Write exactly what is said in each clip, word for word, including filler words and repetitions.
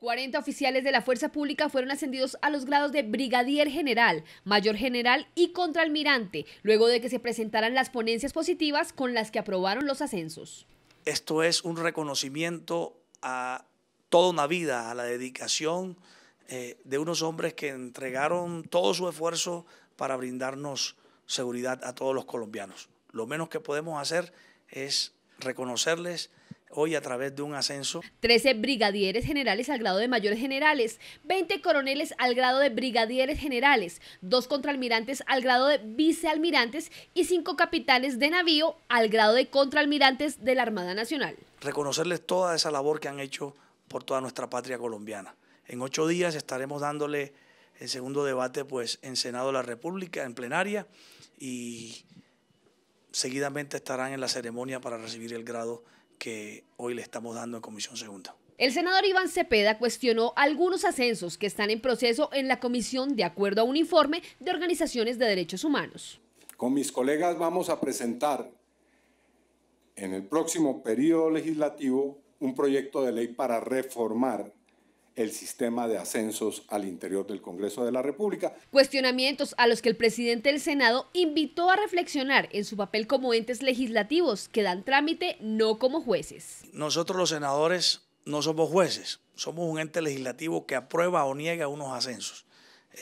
cuarenta oficiales de la Fuerza Pública fueron ascendidos a los grados de brigadier general, mayor general y contraalmirante, luego de que se presentaran las ponencias positivas con las que aprobaron los ascensos. Esto es un reconocimiento a toda una vida, a la dedicación eh, de unos hombres que entregaron todo su esfuerzo para brindarnos seguridad a todos los colombianos. Lo menos que podemos hacer es reconocerles hoy a través de un ascenso. trece brigadieres generales al grado de mayores generales, veinte coroneles al grado de brigadieres generales, dos contraalmirantes al grado de vicealmirantes y cinco capitanes de navío al grado de contraalmirantes de la Armada Nacional. Reconocerles toda esa labor que han hecho por toda nuestra patria colombiana. En ocho días estaremos dándole el segundo debate pues, en Senado de la República, en plenaria, y seguidamente estarán en la ceremonia para recibir el grado que hoy le estamos dando en Comisión Segunda. El senador Iván Cepeda cuestionó algunos ascensos que están en proceso en la comisión de acuerdo a un informe de organizaciones de derechos humanos. Con mis colegas vamos a presentar en el próximo periodo legislativo un proyecto de ley para reformar el sistema de ascensos al interior del Congreso de la República. Cuestionamientos a los que el presidente del Senado invitó a reflexionar en su papel como entes legislativos que dan trámite, no como jueces. Nosotros los senadores no somos jueces, somos un ente legislativo que aprueba o niega unos ascensos.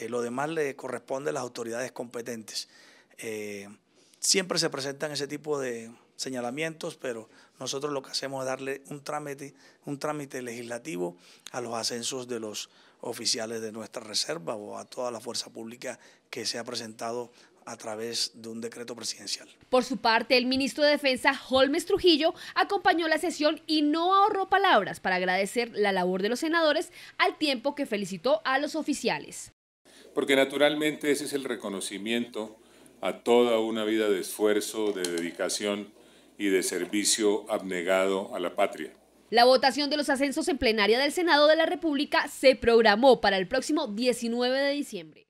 Eh, lo demás le corresponde a las autoridades competentes. Eh, siempre se presentan ese tipo de señalamientos, pero nosotros lo que hacemos es darle un trámite, un trámite legislativo a los ascensos de los oficiales de nuestra reserva o a toda la fuerza pública que se ha presentado a través de un decreto presidencial. Por su parte, el ministro de Defensa, Holmes Trujillo, acompañó la sesión y no ahorró palabras para agradecer la labor de los senadores al tiempo que felicitó a los oficiales. Porque naturalmente ese es el reconocimiento a toda una vida de esfuerzo, de dedicación y de servicio abnegado a la patria. La votación de los ascensos en plenaria del Senado de la República se programó para el próximo diecinueve de diciembre.